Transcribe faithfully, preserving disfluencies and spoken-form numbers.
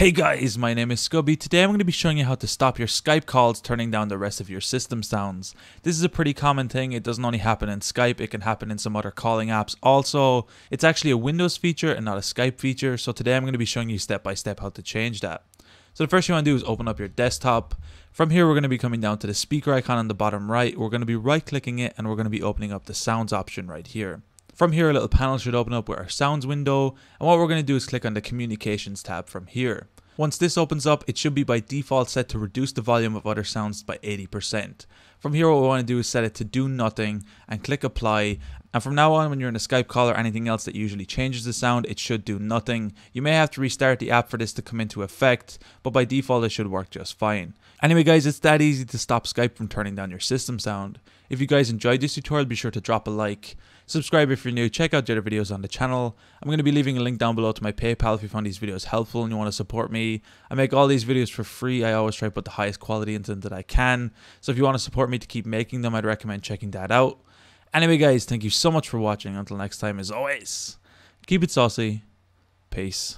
Hey guys, my name is Scoby. Today I'm going to be showing you how to stop your Skype calls turning down the rest of your system sounds. This is a pretty common thing. It doesn't only happen in Skype, it can happen in some other calling apps also. It's actually a Windows feature and not a Skype feature, so today I'm going to be showing you step by step how to change that. So the first thing you want to do is open up your desktop. From here we're going to be coming down to the speaker icon on the bottom right. We're going to be right clicking it and we're going to be opening up the sounds option right here. From here, a little panel should open up with our sounds window, and what we're going to do is click on the communications tab from here. Once this opens up, it should be by default set to reduce the volume of other sounds by eighty percent. From here, what we want to do is set it to do nothing and click apply. And from now on, when you're in a Skype call or anything else that usually changes the sound, it should do nothing. You may have to restart the app for this to come into effect, but by default, it should work just fine. Anyway guys, it's that easy to stop Skype from turning down your system sound. If you guys enjoyed this tutorial, be sure to drop a like. Subscribe if you're new, check out the other videos on the channel. I'm going to be leaving a link down below to my PayPal if you found these videos helpful and you want to support me. I make all these videos for free. I always try to put the highest quality into them that I can. So if you want to support me to keep making them, I'd recommend checking that out. Anyway guys, thank you so much for watching. Until next time, as always, keep it saucy. Peace.